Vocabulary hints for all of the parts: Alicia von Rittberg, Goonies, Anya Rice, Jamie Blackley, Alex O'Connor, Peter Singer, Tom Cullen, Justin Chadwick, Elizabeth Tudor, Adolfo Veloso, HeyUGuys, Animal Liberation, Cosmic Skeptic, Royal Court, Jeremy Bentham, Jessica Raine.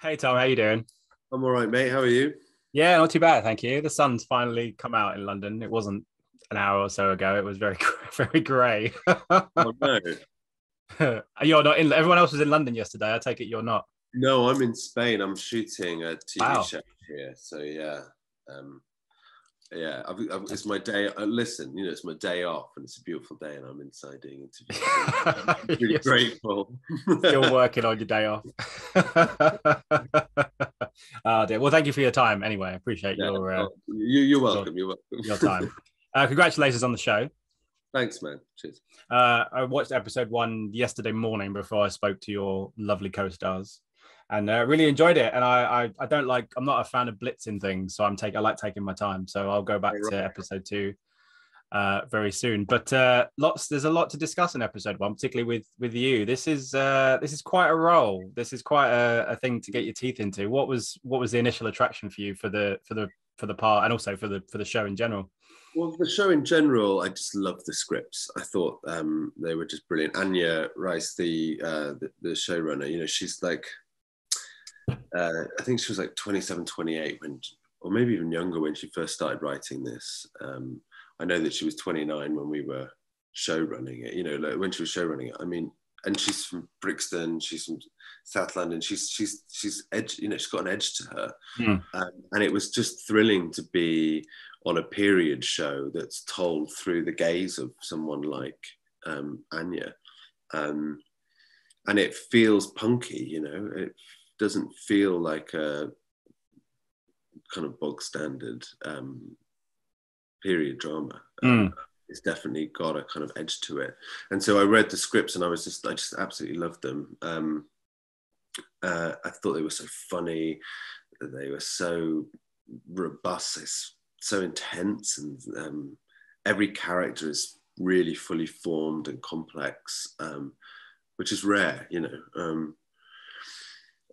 Hey Tom, how you doing? I'm all right, mate. How are you? Yeah, not too bad, thank you. The sun's finally come out in London. It wasn't an hour or so ago. It was very, very grey. Oh, no. You're not in. Everyone else was in London yesterday. I take it you're not. No, I'm in Spain. I'm shooting a TV show here. So yeah, it's my day. Listen, you know, it's my day off, and it's a beautiful day, and I'm inside doing interviews. I'm really grateful. Still working on your day off. Dear. Well, thank you for your time. Anyway, I appreciate your. You're welcome. You're welcome. Your time. Congratulations on the show. Thanks, man. Cheers. I watched episode 1 yesterday morning before I spoke to your lovely co-stars, and really enjoyed it. And I don't like. I'm not a fan of blitzing things, so I like taking my time. So I'll go back to episode 2 very soon. But there's a lot to discuss in episode 1, particularly with you. This is quite a role. This is quite a thing to get your teeth into. What was the initial attraction for you for the part, and also for the show in general? Well, the show in general, I just loved the scripts. I thought they were just brilliant. Anya Rice, the showrunner, you know, she's like, I think she was like 27, 28, or maybe even younger when she first started writing this. I know that she was 29 when we were showrunning it, you know, like when she was showrunning it. I mean, and she's from Brixton, she's from South London, she's edge, you know, she's got an edge to her. Mm. And it was just thrilling to be on a period show that's told through the gaze of someone like Anya. And it feels punky, you know, it doesn't feel like a kind of bog standard period drama. Mm. It's definitely got a kind of edge to it. And so I read the scripts and I just absolutely loved them. I thought they were so funny. They were so robust, so intense, and every character is really fully formed and complex, which is rare, you know.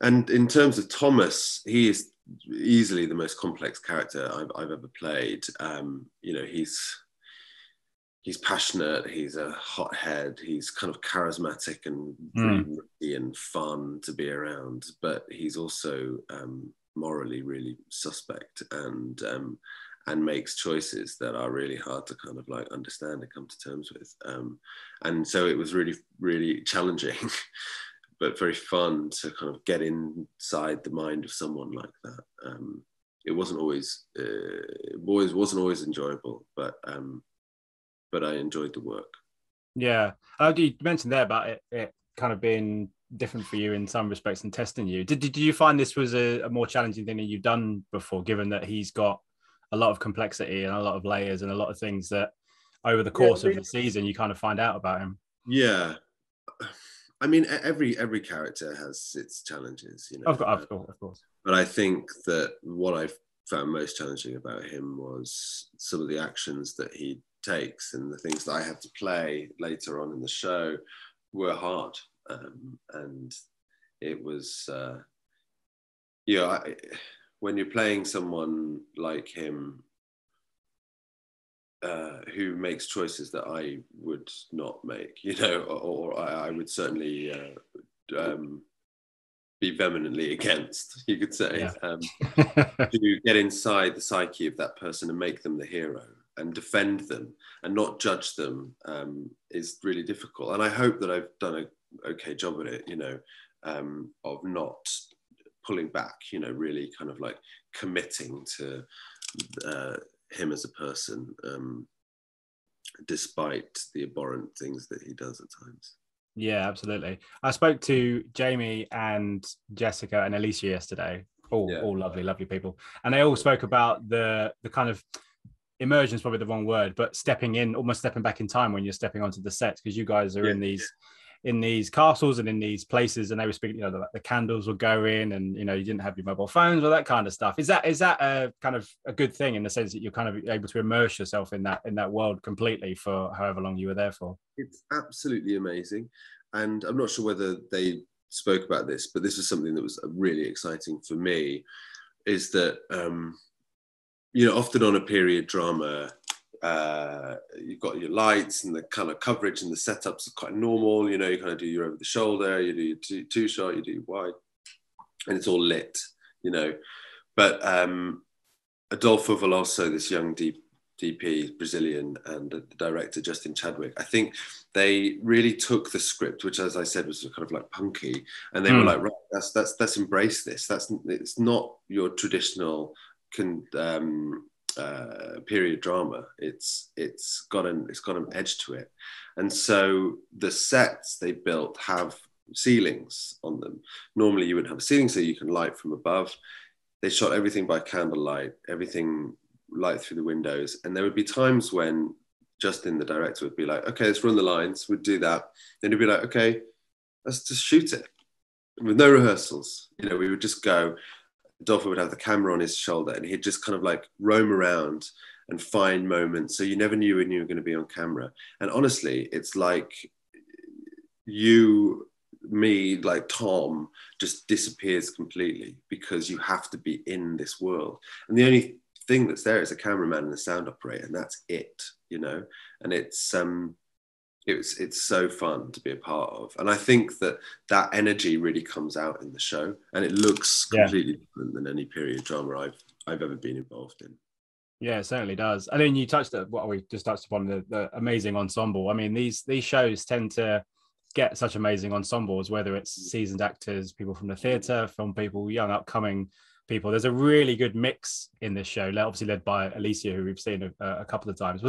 And in terms of Thomas, he is easily the most complex character I've ever played. You know, he's passionate, he's a hothead, he's kind of charismatic and really and fun to be around, but he's also morally really suspect and makes choices that are really hard to kind of like understand and come to terms with. And so it was really, really challenging, but very fun to kind of get inside the mind of someone like that. It wasn't always enjoyable, but I enjoyed the work. Yeah. You mentioned there about it kind of being different for you in some respects and testing you. Did you find this was a more challenging thing than you've done before, given that he's got a lot of complexity and a lot of layers and a lot of things that over the course of the season you kind of find out about him? Yeah. I mean, every character has its challenges, you know. Of course. But I think that what I found most challenging about him was some of the actions that he takes, and the things that I had to play later on in the show were hard. And it was, you know, when you're playing someone like him who makes choices that I would not make, you know, or I would certainly be vehemently against, you could say, to get inside the psyche of that person and make them the hero and defend them and not judge them is really difficult. And I hope that I've done a okay job at it, you know, of not pulling back, you know, really kind of like committing to him as a person, despite the abhorrent things that he does at times. Yeah, absolutely. I spoke to Jamie and Jessica and Alicia yesterday, all lovely, lovely people. And they all spoke about the kind of, immersion is probably the wrong word, but stepping in, almost stepping back in time when you're stepping onto the set, because you guys are in these castles and in these places, and they were speaking, you know, the candles would go in, and, you know, you didn't have your mobile phones or that kind of stuff. Is that a kind of a good thing in the sense that you're kind of able to immerse yourself in that world completely for however long you were there for? It's absolutely amazing. And I'm not sure whether they spoke about this, but this was something that was really exciting for me, is that, you know, often on a period drama, you've got your lights and the kind of coverage and the setups are quite normal. You know, you kind of do your over the shoulder, you do your two shot, you do your wide. and it's all lit, you know. But Adolfo Veloso, this young DP, Brazilian, and the director, Justin Chadwick, I think they really took the script, which, as I said, was kind of like punky, and they were like, right, let's embrace this. It's not your traditional period drama. It's got an edge to it. And so the sets they built have ceilings on them. Normally you wouldn't have a ceiling, so you can light from above. They shot everything by candlelight, everything light through the windows. And there would be times when Justin, the director, would be like, okay, let's run the lines, we'd do that. Then he'd be like, okay, let's just shoot it. With no rehearsals. You know, we would just go. Adolfo would have the camera on his shoulder and he'd just kind of like roam around and find moments. So you never knew when you were going to be on camera. And honestly, it's like me, like Tom, just disappears completely because you have to be in this world. And the only thing that's there is a cameraman and a sound operator, and that's it, you know? And it's so fun to be a part of. And I think that energy really comes out in the show, and it looks completely different than any period drama I've ever been involved in. Yeah, it certainly does. I mean, you touched on what we just touched upon, the amazing ensemble. I mean, these shows tend to get such amazing ensembles, whether it's seasoned actors, people from the theatre, film people, young upcoming people. There's a really good mix in this show, obviously led by Alicia, who we've seen a couple of times.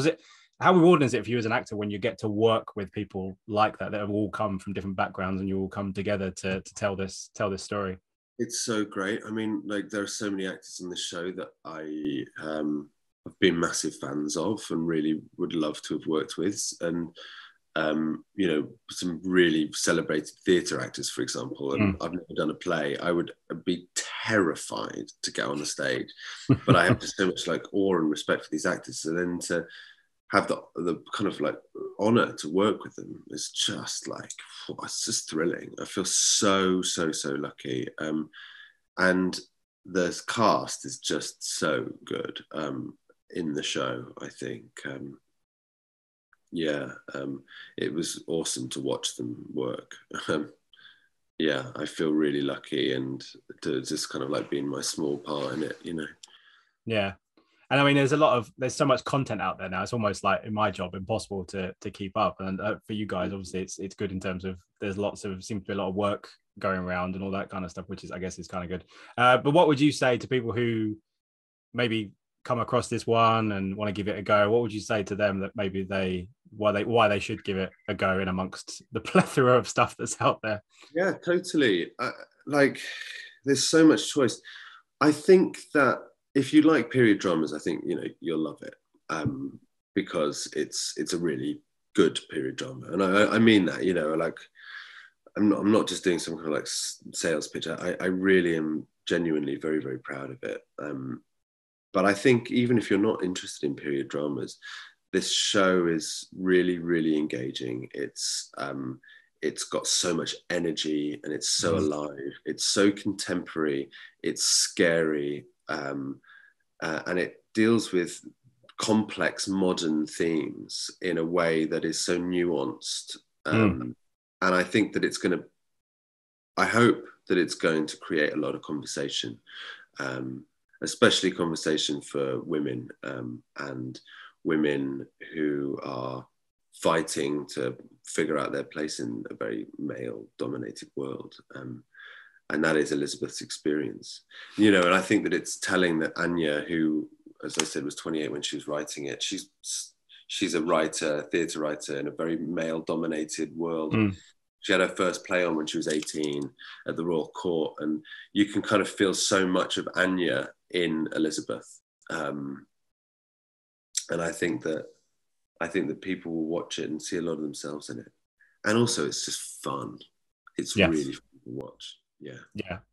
How rewarding is it for you as an actor when you get to work with people like that have all come from different backgrounds and you all come together to tell this story? It's so great. I mean, like, there are so many actors on the show that I have been massive fans of and really would love to have worked with. And you know, some really celebrated theatre actors, for example. And I've never done a play. I would be terrified to get on the stage, but I have so much like awe and respect for these actors. So then to have the kind of like honor to work with them is just like, it's just thrilling. I feel so, so, so lucky. And the cast is just so good in the show, I think. It was awesome to watch them work. I feel really lucky, and to just kind of like be in my small part in it, you know. Yeah, and I mean, there's so much content out there now. It's almost like, in my job, impossible to keep up. And for you guys, obviously, it's good in terms of there's seems to be a lot of work going around and all that kind of stuff, which is, I guess, is kind of good. But what would you say to people who maybe come across this one and want to give it a go? What would you say to them that maybe why they should give it a go in amongst the plethora of stuff that's out there? Yeah, totally. Like, there's so much choice. I think that if you like period dramas, I think, you know, you'll love it, because it's a really good period drama. And I mean that, you know, like, I'm not just doing some kind of like sales pitch. I really am genuinely very, very proud of it. But I think even if you're not interested in period dramas, this show is really, really engaging. It's got so much energy, and it's so alive. It's so contemporary. It's scary, and it deals with complex modern themes in a way that is so nuanced. And I think that I hope that it's going to create a lot of conversation. Especially conversation for women, and women who are fighting to figure out their place in a very male-dominated world. And that is Elizabeth's experience. You know, and I think that it's telling that Anya, who, as I said, was 28 when she was writing it, she's a writer, a theatre writer, in a very male-dominated world. She had her first play on when she was 18 at the Royal Court, and you can kind of feel so much of Anya in Elizabeth. And I think that people will watch it and see a lot of themselves in it. And also, it's just fun. It's really fun to watch. Yeah.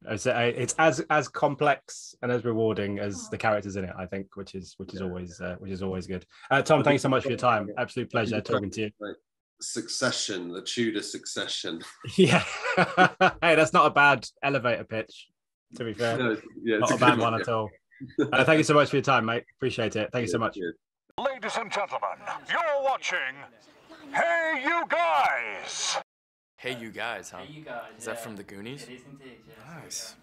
It's as complex and as rewarding as the characters in it, I think, which is always good. Tom, thanks so much for your time. Absolute pleasure talking to you. Right. Succession, the Tudor succession. Yeah. Hey, that's not a bad elevator pitch, to be fair. No, not a bad one at all. Thank you so much for your time, mate. Appreciate it. Thank you so much. Ladies and gentlemen, you're watching Hey You Guys. Hey You Guys, huh? Hey You Guys, is that from the Goonies? It is indeed, yeah. Nice.